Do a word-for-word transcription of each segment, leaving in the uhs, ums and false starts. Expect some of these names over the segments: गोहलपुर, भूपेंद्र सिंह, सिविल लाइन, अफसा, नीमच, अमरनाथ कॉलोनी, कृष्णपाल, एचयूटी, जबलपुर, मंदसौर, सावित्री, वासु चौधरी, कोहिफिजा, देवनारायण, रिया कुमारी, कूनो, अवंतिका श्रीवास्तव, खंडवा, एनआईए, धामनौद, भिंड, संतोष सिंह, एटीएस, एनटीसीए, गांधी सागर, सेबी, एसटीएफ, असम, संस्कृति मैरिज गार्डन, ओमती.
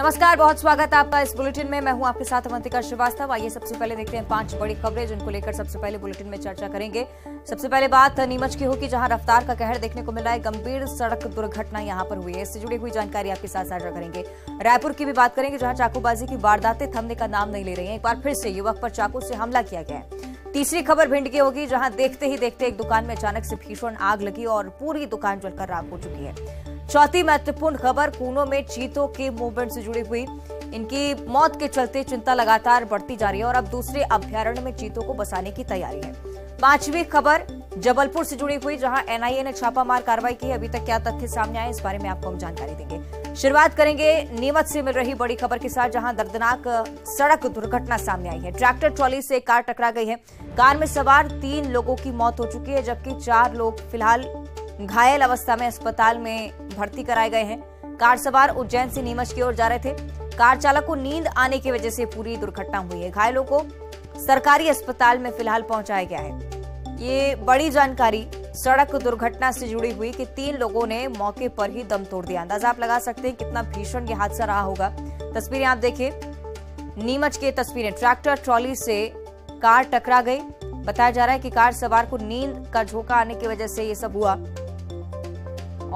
नमस्कार, बहुत स्वागत है आपका इस बुलेटिन में। मैं हूं आपके साथ अवंतिका श्रीवास्तव। आइए सबसे पहले देखते हैं पांच बड़ी खबरें जिनको लेकर सबसे पहले बुलेटिन में चर्चा करेंगे। सबसे पहले बात नीमच की होगी, जहां रफ्तार का कहर देखने को मिला है। गंभीर सड़क दुर्घटना यहां पर हुई है, इससे जुड़ी हुई जानकारी आपके साथ साझा करेंगे। रायपुर की भी बात करेंगे, जहां चाकूबाजी की वारदातें थमने का नाम नहीं ले रही है। एक बार फिर से युवक पर चाकू से हमला किया गया है। तीसरी खबर भिंड की होगी, जहां देखते ही देखते एक दुकान में अचानक से भीषण आग लगी और पूरी दुकान जलकर राख हो चुकी है। चौथी महत्वपूर्ण खबर कूनो में चीतों के मूवमेंट से जुड़ी हुई, इनकी मौत के चलते चिंता लगातार बढ़ती जा रही है और अब दूसरे अभ्यारण्य में चीतों को बसाने की तैयारी है। पांचवी खबर जबलपुर से जुड़ी हुई, जहां एनआईए ने छापामार कार्रवाई की है। अभी तक क्या तथ्य सामने आए, इस बारे में आपको हम जानकारी देंगे। शुरुआत करेंगे नीमच से मिल रही बड़ी खबर के साथ, जहां दर्दनाक सड़क दुर्घटना सामने आई है। ट्रैक्टर ट्रॉली से कार टकरा गई है। कार में सवार तीन लोगों की मौत हो चुकी है, जबकि चार लोग फिलहाल घायल अवस्था में अस्पताल में भर्ती कराए गए हैं। कार सवार उज्जैन से नीमच की ओर जा रहे थे। कार चालक को नींद आने की वजह से पूरी दुर्घटना हुई है। घायलों को सरकारी अस्पताल में फिलहाल पहुंचाया गया है। ये बड़ी जानकारी सड़क दुर्घटना से जुड़ी हुई कि तीन लोगों ने मौके पर ही दम तोड़ दिया। अंदाजा आप लगा सकते हैं कितना भीषण ये हादसा रहा होगा। तस्वीरें आप देखिए, नीमच के तस्वीरें। ट्रैक्टर ट्रॉली से कार टकरा गई। बताया जा रहा है कि कार सवार को नींद का झोंका आने की वजह से ये सब हुआ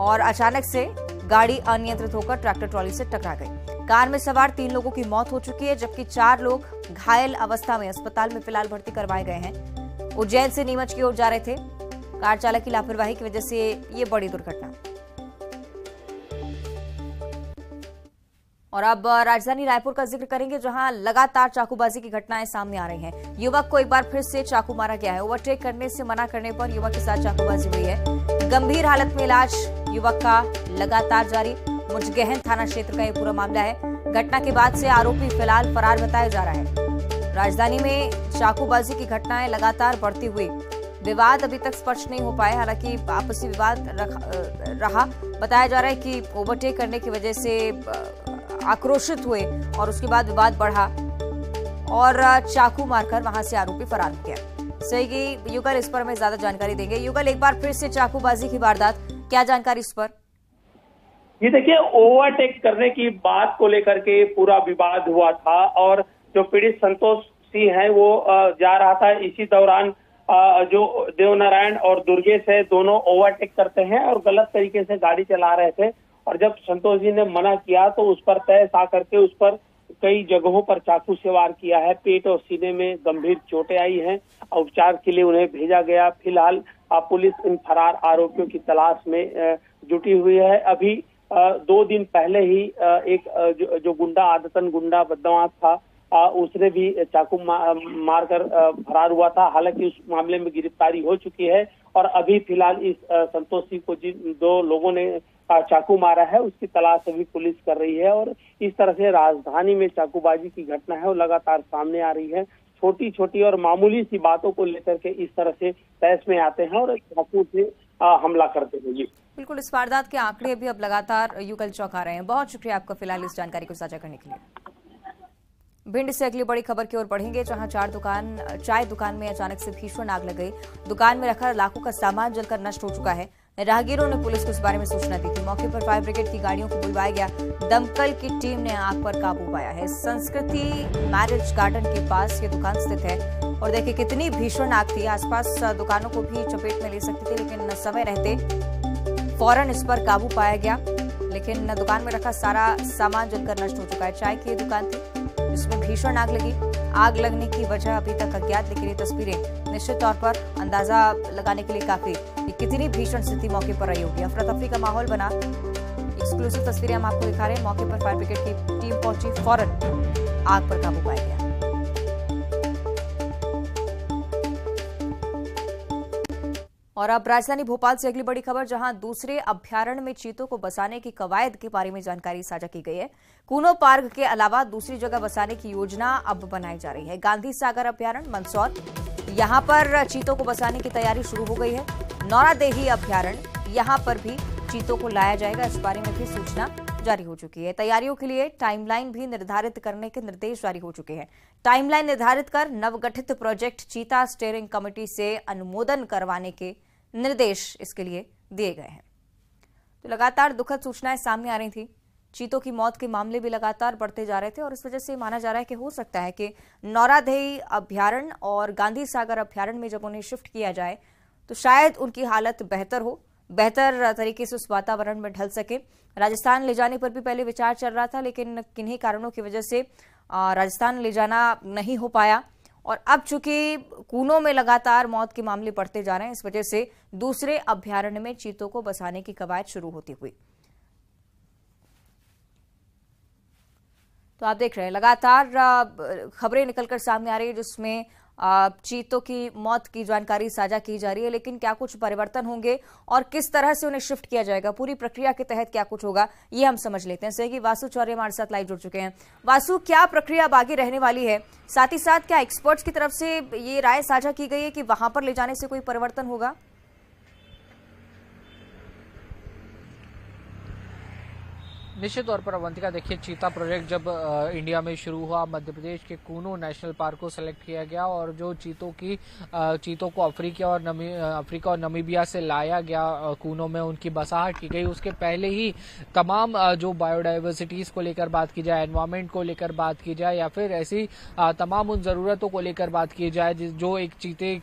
और अचानक से गाड़ी अनियंत्रित होकर ट्रैक्टर ट्रॉली से टकरा गई। कार में सवार तीन लोगों की मौत हो चुकी है, जबकि चार लोग घायल अवस्था में अस्पताल में फिलहाल भर्ती करवाए गए हैं। उज्जैन से नीमच की ओर जा रहे थे। कार चालक की लापरवाही की वजह से ये बड़ी दुर्घटना। और अब राजधानी रायपुर का जिक्र करेंगे, जहां लगातार चाकूबाजी की घटनाएं सामने आ रही हैं। युवक को एक बार फिर से चाकू मारा गया है। ओवरटेक करने से मना करने पर युवक के साथ चाकूबाजी हुई है। गंभीर हालत में इलाज युवक का लगातार जारी। मुजगहन थाना क्षेत्र का ये पूरा मामला है। घटना के बाद से आरोपी फिलहाल फरार बताया जा रहा है। राजधानी में चाकूबाजी की घटनाएं लगातार बढ़ती हुई, विवाद अभी तक स्पष्ट नहीं हो पाए। हालांकि आपसी विवाद रहा। बताया जा रहा है कि ओवरटेक करने की वजह से आक्रोशित हुए और उसके बाद विवाद बढ़ा और चाकू मारकर वहां से आरोपी फरार हो गया। सही युगल इस पर हमें ज्यादा जानकारी देंगे। युगल, एक बार फिर से चाकूबाजी की वारदात, क्या जानकारी इस पर? ये देखिए, ओवरटेक करने की बात को लेकर के पूरा विवाद हुआ था और जो पीड़ित संतोष सिंह है वो जा रहा था। इसी दौरान जो देवनारायण और दुर्गेश है, दोनों ओवरटेक करते हैं और गलत तरीके से गाड़ी चला रहे थे और जब संतोष जी ने मना किया तो उस पर तहस आकर के उस पर कई जगहों पर चाकू से वार किया है। पेट और सीने में गंभीर चोटें आई हैं। उपचार के लिए उन्हें भेजा गया। फिलहाल पुलिस इन फरार आरोपियों की तलाश में जुटी हुई है। अभी दो दिन पहले ही एक जो गुंडा आदतन गुंडा बदमाश था, उसने भी चाकू मारकर फरार हुआ था। हालांकि उस मामले में गिरफ्तारी हो चुकी है और अभी फिलहाल इस संतोष सिंह को जिन दो लोगों ने चाकू मारा है उसकी तलाश अभी पुलिस कर रही है। और इस तरह से राजधानी में चाकूबाजी की घटना है वो लगातार सामने आ रही है। छोटी छोटी और मामूली सी बातों को लेकर के इस तरह से बहस में आते हैं और चाकू से हमला करते हैं। जी बिल्कुल, इस वारदात के आंकड़े भी अब लगातार युगल चौंका रहे हैं। बहुत शुक्रिया आपका फिलहाल इस जानकारी को साझा करने के लिए। भिंड से अगली बड़ी खबर की ओर बढ़ेंगे, जहां चार दुकान चाय दुकान में अचानक से भीषण आग लग गई। दुकान में रखा लाखों का सामान जलकर नष्ट हो चुका है। राहगीरों ने पुलिस को इस बारे में सूचना दी थी। मौके पर फायर ब्रिगेड की गाड़ियों को बुलवाया गया। दमकल की टीम ने आग पर काबू पाया है। संस्कृति मैरिज गार्डन के पास ये दुकान स्थित है और देखिए कितनी भीषण आग थी। आसपास दुकानों को भी चपेट में ले सकती थी, लेकिन समय रहते फौरन इस पर काबू पाया गया। लेकिन दुकान में रखा सारा सामान जलकर नष्ट हो चुका है। चाय की दुकान थी, इसमें भीषण आग लगी। आग लगने की वजह अभी तक अज्ञात, लेकिन ये तस्वीरें निश्चित तौर पर अंदाजा लगाने के लिए काफी कितनी भीषण स्थिति मौके पर रही होगी। अफरा तफरी का माहौल बना। एक्सक्लूसिव तस्वीरें हम आपको दिखा रहे हैं। मौके पर फायर ब्रिगेड की टीम पहुंची, फौरन आग पर काबू पाया गया। और अब राजधानी भोपाल से अगली बड़ी खबर, जहां दूसरे अभ्यारण्य में चीतों को बसाने की कवायद के बारे में जानकारी साझा की गई है। कूनो पार्क के अलावा दूसरी जगह बसाने की योजना अब बनाई जा रही है। गांधी सागर अभ्यारण्य मंदसौर, यहां पर चीतों को बसाने की तैयारी शुरू हो गई है। नौरादेही अभ्यारण्य, यहां पर भी चीतों को लाया जाएगा, इस बारे में भी सूचना जारी हो चुकी है। तैयारियों के लिए टाइमलाइन भी निर्धारित करने के निर्देश जारी हो चुके हैं। टाइमलाइन निर्धारित कर नवगठित प्रोजेक्ट चीता स्टीयरिंग कमेटी से अनुमोदन करवाने के निर्देश इसके लिए दिए गए हैं। तो लगातार दुखद सूचनाएं सामने आ रही थी चीतों की मौत के मामले भी लगातार बढ़ते जा रहे थे और इस वजह से माना जा रहा है कि हो सकता है कि नौरादेही अभ्यारण्य और गांधी सागर अभ्यारण्य में जब उन्हें शिफ्ट किया जाए तो शायद उनकी हालत बेहतर हो, बेहतर तरीके से उस वातावरण में ढल सके। राजस्थान ले जाने पर भी पहले विचार चल रहा था, लेकिन किन्हीं कारणों की वजह से राजस्थान ले जाना नहीं हो पाया और अब चूंकि कूनो में लगातार मौत के मामले बढ़ते जा रहे हैं, इस वजह से दूसरे अभ्यारण्य में चीतों को बसाने की कवायद शुरू होती हुई। तो आप देख रहे हैं लगातार खबरें निकलकर सामने आ रही है जिसमें चीतों की मौत की जानकारी साझा की जा रही है, लेकिन क्या कुछ परिवर्तन होंगे और किस तरह से उन्हें शिफ्ट किया जाएगा, पूरी प्रक्रिया के तहत क्या कुछ होगा, ये हम समझ लेते हैं। सहयोगी वासु चौधरी हमारे साथ लाइव जुड़ चुके हैं। वासु, क्या प्रक्रिया आगे रहने वाली है, साथ ही साथ क्या एक्सपर्ट्स की तरफ से ये राय साझा की गई है कि वहां पर ले जाने से कोई परिवर्तन होगा? निश्चित तौर पर अवंतिका, देखिए चीता प्रोजेक्ट जब आ, इंडिया में शुरू हुआ, मध्य प्रदेश के कूनो नेशनल पार्क को सेलेक्ट किया गया और जो चीतों की आ, चीतों को अफ्रीका और नमी अफ्रीका और नमीबिया से लाया गया, आ, कूनो में उनकी बसाहट की गई। उसके पहले ही तमाम आ, जो बायोडाइवर्सिटीज को लेकर बात की जाए, एनवायरमेंट को लेकर बात की जाए या फिर ऐसी आ, तमाम उन ज़रूरतों को लेकर बात की जाए जो एक चीते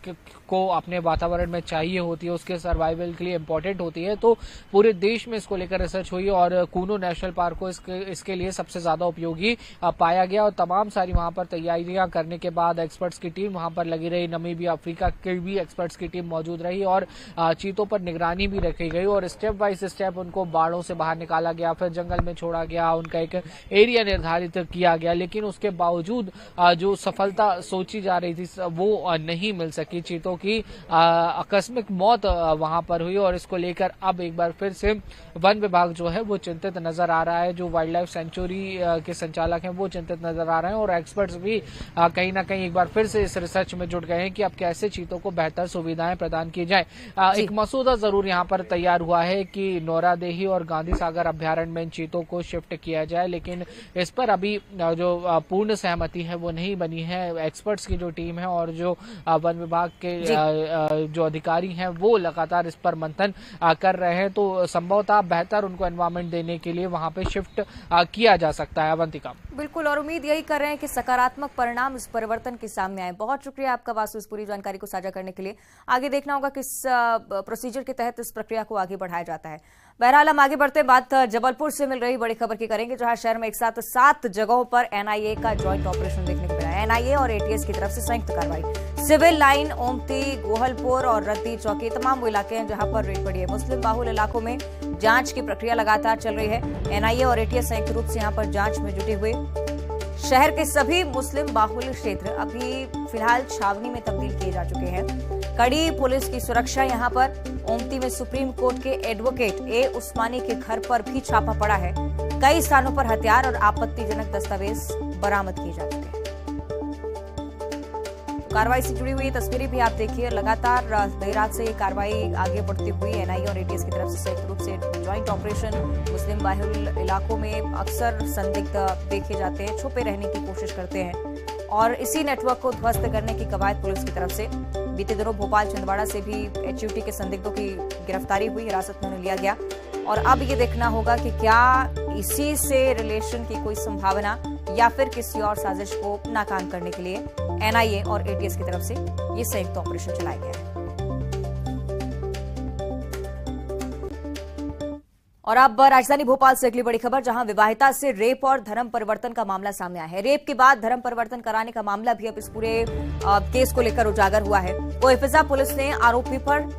को अपने वातावरण में चाहिए होती है, उसके सर्वाइवल के लिए इम्पोर्टेंट होती है, तो पूरे देश में इसको लेकर रिसर्च हुई और कूनो नेशनल पार्क को इसके, इसके लिए सबसे ज्यादा उपयोगी पाया गया और तमाम सारी वहां पर तैयारियां करने के बाद एक्सपर्ट्स की टीम वहां पर लगी रही। नमीबिया अफ्रीका के भी एक्सपर्ट्स की टीम मौजूद रही और चीतों पर निगरानी भी रखी गई और स्टेप बाय स्टेप उनको बाड़ों से बाहर निकाला गया, फिर जंगल में छोड़ा गया, उनका एक एरिया निर्धारित किया गया, लेकिन उसके बावजूद जो सफलता सोची जा रही थी वो नहीं मिल सकी। चीतों की आकस्मिक मौत वहां पर हुई और इसको लेकर अब एक बार फिर से वन विभाग जो है वो चिंतित नजर आ रहा है, जो वाइल्ड लाइफ सेंचुरी के संचालक हैं वो चिंतित नजर आ रहे हैं और एक्सपर्ट्स भी कहीं ना कहीं एक बार फिर से इस रिसर्च में जुट गए हैं कि अब कैसे चीतों को बेहतर सुविधाएं प्रदान की जाए। एक मसूदा जरूर यहां पर तैयार हुआ है कि नौरादेही और गांधी सागर अभ्यारण्य में चीतों को शिफ्ट किया जाए, लेकिन इस पर अभी जो पूर्ण सहमति है वो नहीं बनी है। एक्सपर्ट्स की जो टीम है और जो वन विभाग के जो अधिकारी हैं वो लगातार इस पर मंथन कर रहे हैं, तो संभवतः बेहतर उनको एनवायरमेंट देने के लिए वहां पे शिफ्ट किया जा सकता है। अवंतिका, बिल्कुल, और उम्मीद यही कर रहे हैं कि सकारात्मक परिणाम इस परिवर्तन के सामने आए। बहुत शुक्रिया आपका वासु इस पूरी जानकारी को साझा करने के लिए। आगे देखना होगा किस प्रोसीजर के तहत इस प्रक्रिया को आगे बढ़ाया जाता है। बहरहाल हम आगे बढ़ते हैं, बात जबलपुर से मिल रही बड़ी खबर की करेंगे जहां शहर में एक साथ सात जगहों पर एनआईए का ज्वाइंट ऑपरेशन देखने को मिला। एनआईए और एटीएस की तरफ से संयुक्त कार्रवाई। सिविल लाइन, ओमती, गोहलपुर और रद्दी चौकी तमाम वो इलाके हैं जहां पर रेड पड़ी है। मुस्लिम बाहुल इलाकों में जांच की प्रक्रिया लगातार चल रही है। एनआईए और एटीएस संयुक्त रूप से यहाँ पर जांच में जुटे हुए। शहर के सभी मुस्लिम बाहुल क्षेत्र अभी फिलहाल छावनी में तब्दील किए जा चुके हैं। कड़ी पुलिस की सुरक्षा। यहाँ पर ओमती में सुप्रीम कोर्ट के एडवोकेट ए उस्मानी के घर पर भी छापा पड़ा है। कई स्थानों पर हथियार और आपत्तिजनक दस्तावेज बरामद किए जा चुके हैं। तो कार्रवाई से जुड़ी हुई तस्वीरें भी आप देखिए। लगातार देर रात से ये कार्रवाई आगे बढ़ती हुई। एनआईए और एटीएस की तरफ से संयुक्त रूप से ज्वाइंट ऑपरेशन। मुस्लिम बाहुल इलाकों में अक्सर संदिग्ध देखे जाते हैं, छुपे रहने की कोशिश करते हैं और इसी नेटवर्क को ध्वस्त करने की कवायद पुलिस की तरफ से। बीते दिनों भोपाल छिंदवाड़ा से भी एचयूटी के संदिग्धों की गिरफ्तारी हुई, हिरासत में लिया गया और अब ये देखना होगा कि क्या इसी से रिलेशन की कोई संभावना या फिर किसी और साजिश को नाकाम करने के लिए एनआईए और एटीएस की तरफ से ये संयुक्त ऑपरेशन चलाया गया है। और अब राजधानी भोपाल से अगली बड़ी खबर, जहां विवाहिता से रेप और धर्म परिवर्तन का मामला सामने आया है। रेप के बाद धर्म परिवर्तन कराने का मामला भी अब इस पूरे केस को लेकर उजागर हुआ है। कोहिफिजा पुलिस ने आरोपी पर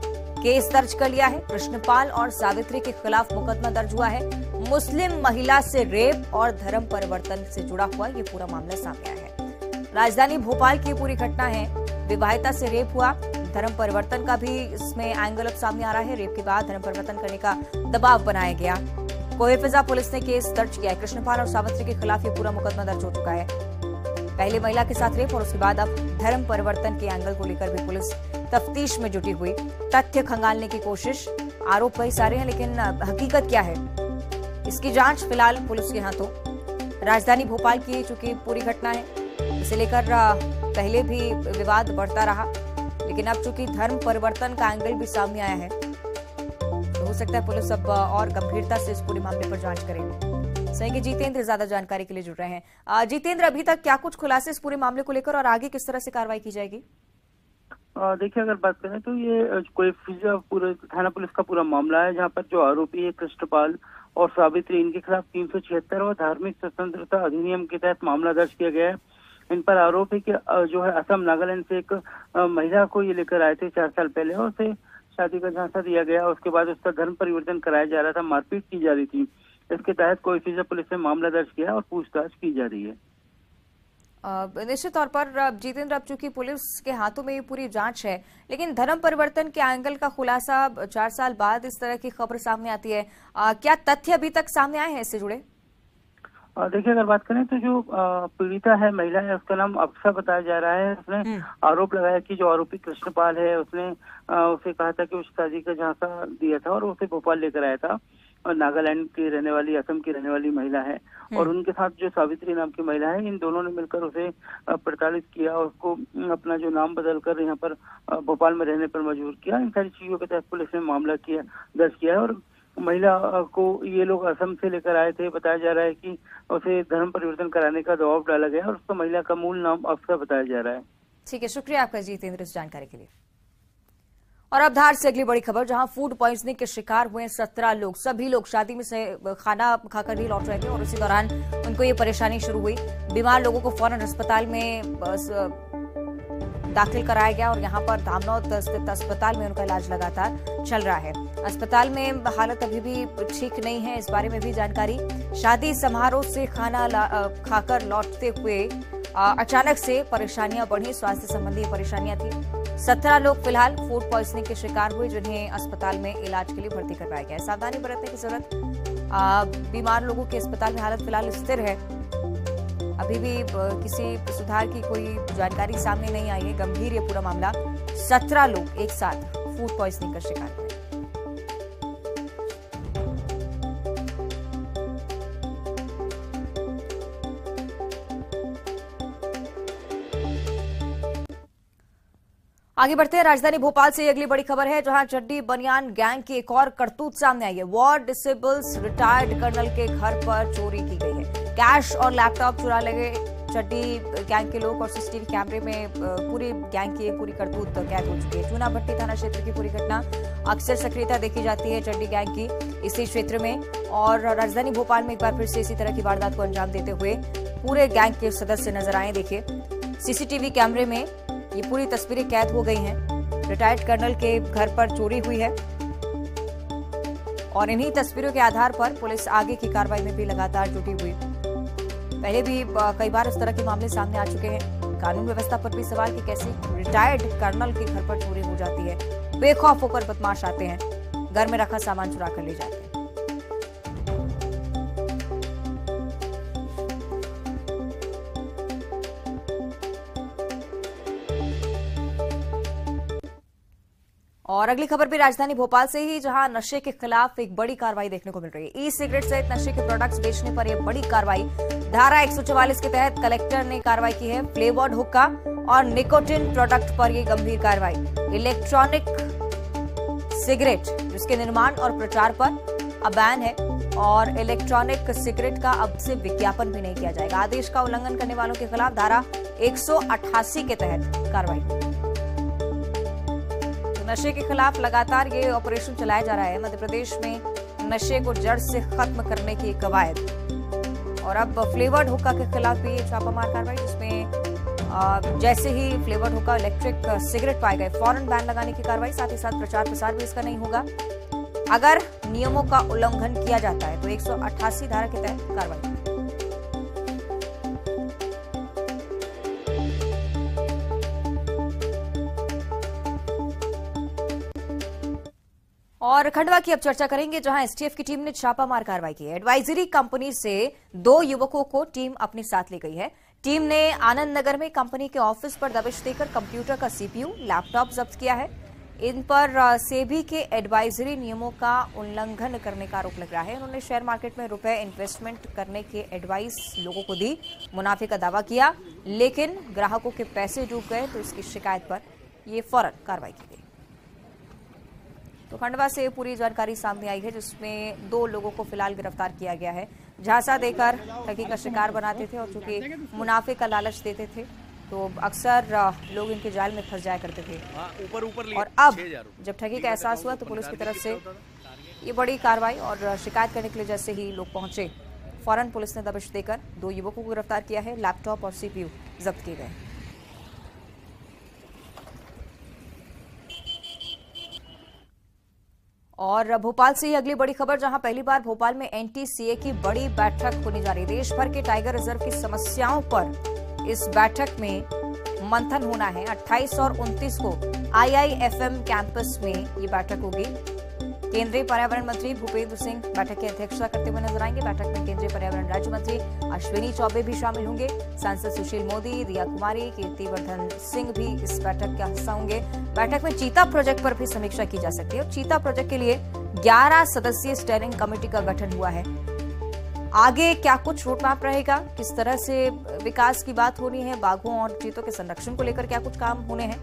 केस दर्ज कर लिया है। कृष्णपाल और सावित्री के खिलाफ मुकदमा दर्ज हुआ है। मुस्लिम महिला से रेप और धर्म परिवर्तन से जुड़ा हुआ ये पूरा मामला सामने आया है। राजधानी भोपाल की पूरी घटना है। विवाहिता से रेप हुआ, धर्म परिवर्तन का भी इसमें एंगल अब सामने आ रहा है। रेप के बाद धर्म परिवर्तन करने का दबाव बनाया गया। कोहिफिजा पुलिस ने केस दर्ज किया है। कृष्णपाल और सावित्री के खिलाफ ये पूरा मुकदमा दर्ज हो चुका है। पहले महिला के साथ रेप और उसके बाद अब धर्म परिवर्तन के एंगल को लेकर भी पुलिस तफ्तीश में जुटी हुई। तथ्य खंगालने की कोशिश, आरोप कई सारे हैं लेकिन हकीकत क्या है इसकी जांच फिलहाल पुलिस के हाथों। राजधानी भोपाल की चूंकि पूरी घटना है, इसे लेकर पहले भी विवाद बढ़ता रहा, लेकिन अब चूंकि धर्म परिवर्तन का एंगल भी सामने आया है तो हो सकता है पुलिस अब और गंभीरता से इस पूरे मामले पर जांच करेगी। हैं कि जितेंद्र ज्यादा जानकारी के लिए जुड़ रहे हैं। जितेंद्र, अभी तक क्या कुछ खुलासे इस पूरे मामले को लेकर और आगे किस तरह से कार्रवाई की जाएगी? देखिए, अगर बात करें तो ये कोई पूरे थाना पुलिस का पूरा मामला है, जहाँ पर जो आरोपी है कृष्णपाल और सावित्री, इनके खिलाफ तीन सौ छिहत्तर और धार्मिक स्वतंत्रता अधिनियम के तहत मामला दर्ज किया गया है। इन पर आरोप है कि जो है असम नागालैंड से एक महिला को ये लेकर आए थे चार साल पहले और उसे शादी का झांसा दिया गया। उसके बाद उसका धर्म परिवर्तन कराया जा रहा था, मारपीट की जा रही थी। इसके तहत कोई फिजा पुलिस ने मामला दर्ज किया और पूछताछ की जा रही है। निश्चित तौर पर जितेंद्र, अब चूंकि पुलिस के हाथों में ये पूरी जांच है, लेकिन धर्म परिवर्तन के एंगल का खुलासा चार साल बाद इस तरह की खबर सामने आती है, आ, क्या तथ्य अभी तक सामने आए हैं इससे जुड़े? देखिए, अगर बात करें तो जो पीड़िता है, महिला है, उसका नाम अफसा बताया जा रहा है। उसने आरोप लगाया कि जो आरोपी कृष्णपाल है, उसने उसे कहा था कि उस शादी का झांसा दिया था और उसे भोपाल लेकर आया था। और नागालैंड की रहने वाली, असम की रहने वाली महिला है और उनके साथ जो सावित्री नाम की महिला है, इन दोनों ने मिलकर उसे प्रताड़ित किया, उसको अपना जो नाम बदलकर यहाँ पर भोपाल में रहने पर मजबूर किया। इन सारी चीजों के तहत पुलिस ने मामला किया दर्ज किया है। और महिला को ये लोग असम से लेकर आए थे। बताया जा रहा है कि उसे धर्म परिवर्तन कराने का दबाव डाला गया और उसका महिला का मूल नाम अफसर बताया जा रहा है। ठीक है, शुक्रिया आपका जितेंद्र इस जानकारी के लिए। और अब धार से अगली बड़ी खबर, जहां फूड पॉइजनिंग के शिकार हुए सत्रह लोग। सभी लोग शादी में से खाना खाकर ही लौट रहे थे और उसी दौरान उनको ये परेशानी शुरू हुई। बीमार लोगों को फौरन अस्पताल में दाखिल कराया गया और यहाँ पर धामनौद स्थित अस्पताल में उनका इलाज लगातार चल रहा है। अस्पताल में हालत अभी भी ठीक नहीं है, इस बारे में भी जानकारी। शादी समारोह से खाना खाकर लौटते हुए आ, अचानक से परेशानियां बढ़ी, स्वास्थ्य संबंधी परेशानियां थी। सत्रह लोग फिलहाल फूड पॉइजनिंग के शिकार हुए, जिन्हें अस्पताल में इलाज के लिए भर्ती करवाया गया है। सावधानी बरतने की जरूरत। बीमार लोगों के अस्पताल में हालत फिलहाल स्थिर है, अभी भी किसी सुधार की कोई जानकारी सामने नहीं आई है। गंभीर ये पूरा मामला, सत्रह लोग एक साथ फूड पॉइजनिंग का शिकार हुए। आगे बढ़ते हैं, राजधानी भोपाल से अगली बड़ी खबर है, जहां चड्डी बनियान गैंग की एक और करतूत सामने आई है। वॉर डिसेबल्स रिटायर्ड कर्नल के घर पर चोरी की गई है। कैश और लैपटॉप चुरा ले गए चड्डी गैंग के लोग और सीसीटीवी कैमरे में पूरी गैंग की पूरी करतूत कैद हो चुकी है। चूना भट्टी थाना क्षेत्र की पूरी घटना, अक्सर सक्रियता देखी जाती है चड्डी गैंग की इसी क्षेत्र में, और राजधानी भोपाल में एक बार फिर से इसी तरह की वारदात को अंजाम देते हुए पूरे गैंग के सदस्य नजर आए। देखिए, सीसीटीवी कैमरे में ये पूरी तस्वीरें कैद हो गई हैं। रिटायर्ड कर्नल के घर पर चोरी हुई है और इन्हीं तस्वीरों के आधार पर पुलिस आगे की कार्रवाई में भी लगातार जुटी हुई। पहले भी कई बार इस तरह के मामले सामने आ चुके हैं। कानून व्यवस्था पर भी सवाल कि कैसे रिटायर्ड कर्नल के घर पर चोरी हो जाती है। बेखौफ होकर बदमाश आते हैं, घर में रखा सामान चुरा कर ले जाते हैं। और अगली खबर भी राजधानी भोपाल से ही, जहां नशे के खिलाफ एक बड़ी कार्रवाई देखने को मिल रही है। ई सिगरेट सहित नशे के प्रोडक्ट्स बेचने पर यह बड़ी कार्रवाई, धारा एक सौ चौवालीस के तहत कलेक्टर ने कार्रवाई की है। फ्लेवर्ड हुक्का और निकोटिन प्रोडक्ट पर यह गंभीर कार्रवाई। इलेक्ट्रॉनिक सिगरेट जिसके निर्माण और प्रचार पर अब बैन है और इलेक्ट्रॉनिक सिगरेट का अब से विज्ञापन भी नहीं किया जाएगा। आदेश का उल्लंघन करने वालों के खिलाफ धारा एक सौ अट्ठासी के तहत कार्रवाई। नशे के खिलाफ लगातार ये ऑपरेशन चलाया जा रहा है। मध्य प्रदेश में नशे को जड़ से खत्म करने की कवायद, और अब फ्लेवर्ड हुक्का के खिलाफ भी छापामार कार्रवाई, जिसमें जैसे ही फ्लेवर्ड हुक्का इलेक्ट्रिक सिगरेट पाए गए फौरन बैन लगाने की कार्रवाई। साथ ही साथ प्रचार प्रसार भी इसका नहीं होगा। अगर नियमों का उल्लंघन किया जाता है तो एक सौ अट्ठासी धारा के तहत कार्रवाई। और खंडवा की अब चर्चा करेंगे, जहां एसटीएफ की टीम ने छापामार कार्रवाई की है। एडवाइजरी कंपनी से दो युवकों को टीम अपने साथ ले गई है। टीम ने आनंद नगर में कंपनी के ऑफिस पर दबिश देकर कंप्यूटर का सीपीयू, लैपटॉप जब्त किया है। इन पर सेबी के एडवाइजरी नियमों का उल्लंघन करने का आरोप लग रहा है। उन्होंने शेयर मार्केट में रुपए इन्वेस्टमेंट करने के एडवाइस लोगों को दी, मुनाफे का दावा किया, लेकिन ग्राहकों के पैसे डूब गए तो इसकी शिकायत पर यह फौरन कार्रवाई की गई। तो खंडवा से पूरी जानकारी सामने आई है, जिसमें दो लोगों को फिलहाल गिरफ्तार किया गया है। झांसा देकर ठगी का शिकार बनाते थे और चूंकि मुनाफे का लालच देते थे तो अक्सर लोग इनके जाल में फंस जाया करते थे। ऊपर ऊपर और अब जब ठगी का एहसास हुआ तो पुलिस की तरफ से ये बड़ी कार्रवाई और शिकायत करने के लिए जैसे ही लोग पहुंचे फौरन पुलिस ने दबिश देकर दो युवकों को गिरफ्तार किया है। लैपटॉप और सीपीयू जब्त किए गए। और भोपाल से ही अगली बड़ी खबर, जहां पहली बार भोपाल में एनटीसीए की बड़ी बैठक होने जा रही। देश भर के टाइगर रिजर्व की समस्याओं पर इस बैठक में मंथन होना है। अट्ठाईस और उनतीस को आईआईएफएम कैंपस में ये बैठक होगी। केंद्रीय पर्यावरण मंत्री भूपेंद्र सिंह बैठक की अध्यक्षता करते हुए नजर आएंगे। बैठक में केंद्रीय पर्यावरण राज्य मंत्री अश्विनी चौबे भी शामिल होंगे। सांसद सुशील मोदी, रिया कुमारी, कीर्तिवर्धन सिंह भी इस बैठक का हिस्सा होंगे। बैठक में चीता प्रोजेक्ट पर भी समीक्षा की जा सकती है और चीता प्रोजेक्ट के लिए ग्यारह सदस्यीय स्टेयरिंग कमेटी का गठन हुआ है। आगे क्या कुछ रोडमैप रहेगा, किस तरह से विकास की बात होनी है, बाघों और चीतों के संरक्षण को लेकर क्या कुछ काम होने हैं,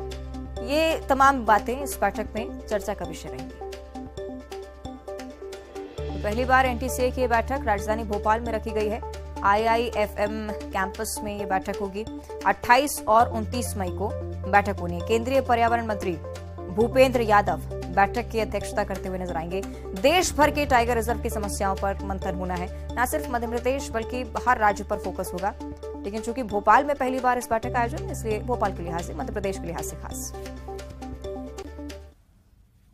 ये तमाम बातें इस बैठक में चर्चा का विषय रहेंगी। पहली बार एनटीसीए की बैठक राजधानी भोपाल में रखी गई है। आईआईएफएम कैंपस में ये बैठक होगी। अट्ठाईस और उनतीस मई को बैठक होनी है। केंद्रीय पर्यावरण मंत्री भूपेंद्र यादव बैठक की अध्यक्षता करते हुए नजर आएंगे। देश भर के टाइगर रिजर्व की समस्याओं पर मंथन होना है। न सिर्फ मध्य प्रदेश बल्कि हर राज्य पर फोकस होगा, लेकिन चूंकि भोपाल में पहली बार इस बैठक का आयोजन, इसलिए भोपाल के लिहाज से, मध्य प्रदेश के लिहाज से खास।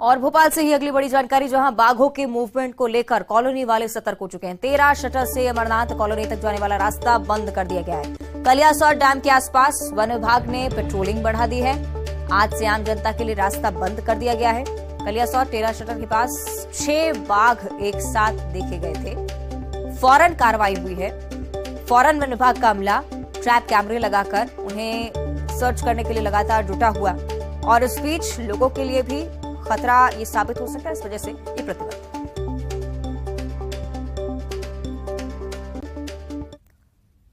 और भोपाल से ही अगली बड़ी जानकारी, जहां बाघों के मूवमेंट को लेकर कॉलोनी वाले सतर्क हो चुके हैं। तेरा शटर से अमरनाथ कॉलोनी तक जाने वाला रास्ता बंद कर दिया गया है। कलियासौर डैम के आसपास वन विभाग ने पेट्रोलिंग बढ़ा दी है। आज से आम जनता के लिए रास्ता बंद कर दिया गया है। कलियासौर तेरा शटर के पास छह बाघ एक साथ देखे गए थे। फौरन कार्रवाई हुई है। फौरन वन विभाग का अमला ट्रैप कैमरे लगाकर उन्हें सर्च करने के लिए लगातार जुटा हुआ और इस बीच लोगों के लिए भी खतरा ये साबित हो सकता है, इस वजह से ये प्रतिबंध।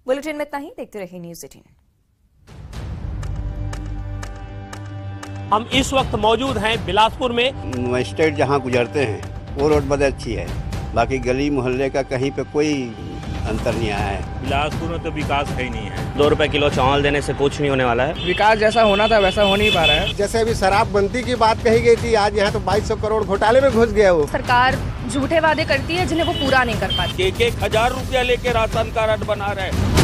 बुलेटिन में इतना ही, देखते रहिए न्यूज़ एटीन। हम इस वक्त मौजूद हैं बिलासपुर में। मजिस्ट्रेट जहां गुजरते हैं वो रोड बड़ी अच्छी है, बाकी गली मोहल्ले का कहीं पे कोई अंतर नहीं आया है। बिलासपुर में तो विकास है ही नहीं है। दो रुपए किलो चावल देने से कुछ नहीं होने वाला है। विकास जैसा होना था वैसा हो नहीं पा रहा है। जैसे अभी शराबबंदी की बात कही गई थी, आज यहाँ तो बाईस सौ करोड़ घोटाले में घुस गया। वो सरकार झूठे वादे करती है जिन्हें वो पूरा नहीं कर पाती। एक एक हजार रूपया लेके राशन कार्ड बना रहे हैं।